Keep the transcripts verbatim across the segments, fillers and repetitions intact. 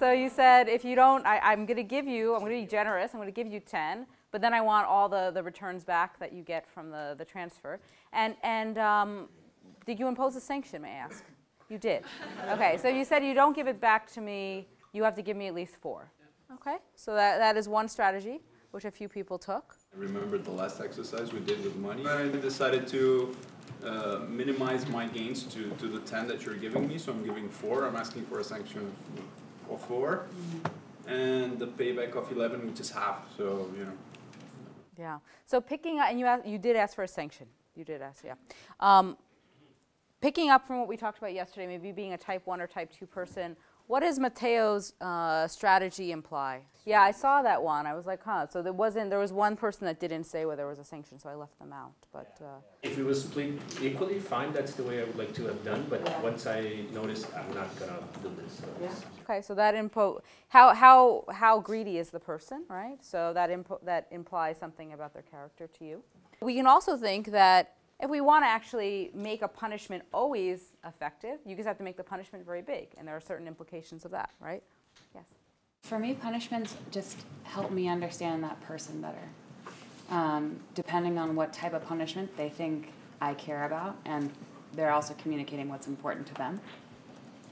So you said, if you don't, I, I'm going to give you, I'm going to be generous, I'm going to give you ten, but then I want all the, the returns back that you get from the, the transfer. And, and um, did you impose a sanction, may I ask? You did. Okay, so you said you don't give it back to me, you have to give me at least four. Okay, so that, that is one strategy, which a few people took. I remembered the last exercise we did with money. I decided to uh, minimize my gains to, to the ten that you're giving me, so I'm giving four. I'm asking for a sanction of four, and the payback of eleven, which is half, so, you know. Yeah, so picking up, and you, asked, you did ask for a sanction. You did ask, yeah. Um, picking up from what we talked about yesterday, maybe being a type one or type two person, what does Mateo's uh, strategy imply? Yeah, I saw that one. I was like, huh. So there wasn't. There was one person that didn't say where there was a sanction, so I left them out. But uh, if it was split equally, fine. That's the way I would like to have done. But yeah. Once I noticed, I'm not gonna do this. So yeah. Okay. So that impo how how how greedy is the person, right? So that impo that implies something about their character to you. We can also think that if we want to actually make a punishment always effective, you just have to make the punishment very big, and there are certain implications of that, right? Yes? For me, punishments just help me understand that person better, um, depending on what type of punishment they think I care about, and they're also communicating what's important to them.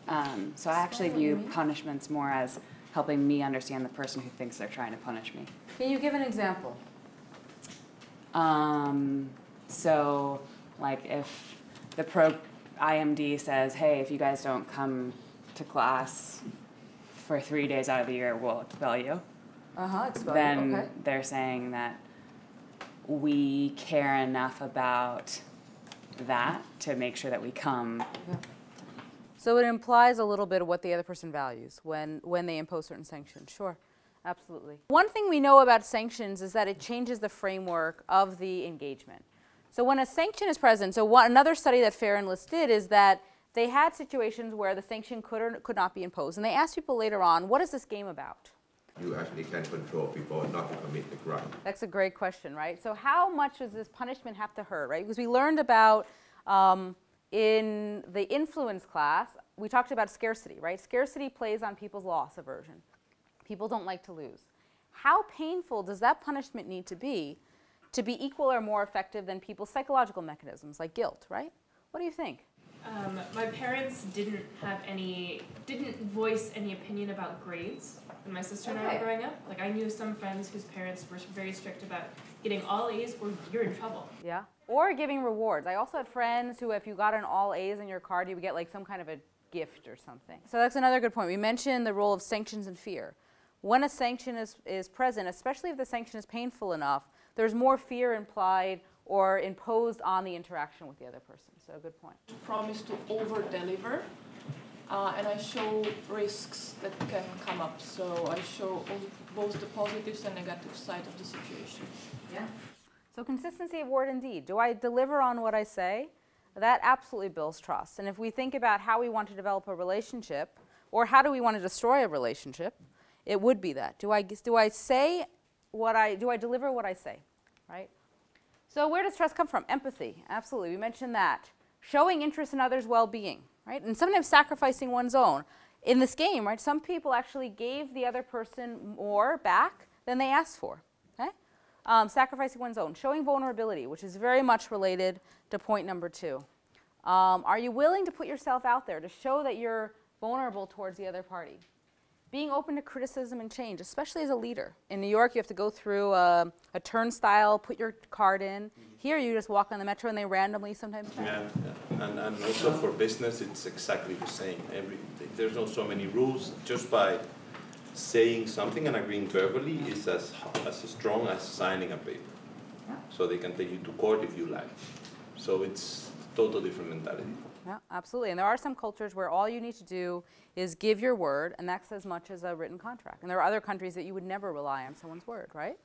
Um, so I actually view punishments more as helping me understand the person who thinks they're trying to punish me. Can you give an example? Um... So, like, if the pro I M D says, hey, if you guys don't come to class for three days out of the year, we'll expel you. Uh-huh, expel you, okay. Then they're saying that we care enough about that to make sure that we come. Yeah. So it implies a little bit of what the other person values when, when they impose certain sanctions, sure. Absolutely. One thing we know about sanctions is that it changes the framework of the engagement. So when a sanction is present, so one, another study that Fehr and List did is that they had situations where the sanction could or could not be imposed, and they asked people later on, what is this game about? You actually can control people not to commit the crime. That's a great question, right? So how much does this punishment have to hurt, right? Because we learned about, um, in the influence class, we talked about scarcity, right? Scarcity plays on people's loss aversion. People don't like to lose. How painful does that punishment need to be to be equal or more effective than people's psychological mechanisms, like guilt, right? What do you think? Um, my parents didn't have any, didn't voice any opinion about grades when my sister and I were growing up. Like, I knew some friends whose parents were very strict about getting all A's or you're in trouble. Yeah, or giving rewards. I also had friends who, if you got an all A's in your card, you would get like some kind of a gift or something. So that's another good point. We mentioned the role of sanctions and fear. When a sanction is, is present, especially if the sanction is painful enough, there's more fear implied or imposed on the interaction with the other person. So a good point. I promise to over-deliver, uh, and I show risks that can come up. So I show all, both the positives and negative side of the situation. Yeah. So consistency of word and deed. Do I deliver on what I say? That absolutely builds trust. And if we think about how we want to develop a relationship, or how do we want to destroy a relationship, it would be that. Do I, do I say what I, do I deliver what I say? Right? So where does trust come from? Empathy, absolutely, we mentioned that. Showing interest in others' well-being, right? And sometimes sacrificing one's own. In this game, right, some people actually gave the other person more back than they asked for, okay? Um, sacrificing one's own. Showing vulnerability, which is very much related to point number two. Um, are you willing to put yourself out there to show that you're vulnerable towards the other party? Being open to criticism and change, especially as a leader. In New York, you have to go through a, a turnstile, put your card in. Mm-hmm. Here, you just walk on the metro and they randomly sometimes pass. Yeah, yeah. And, and also for business, it's exactly the same. Every, there's not so many rules. Just by saying something and agreeing verbally is as, as strong as signing a paper. Yeah. So they can take you to court if you like. So it's a totally different mentality. Yeah, absolutely. And there are some cultures where all you need to do is give your word, and that's as much as a written contract. And there are other countries that you would never rely on someone's word, right?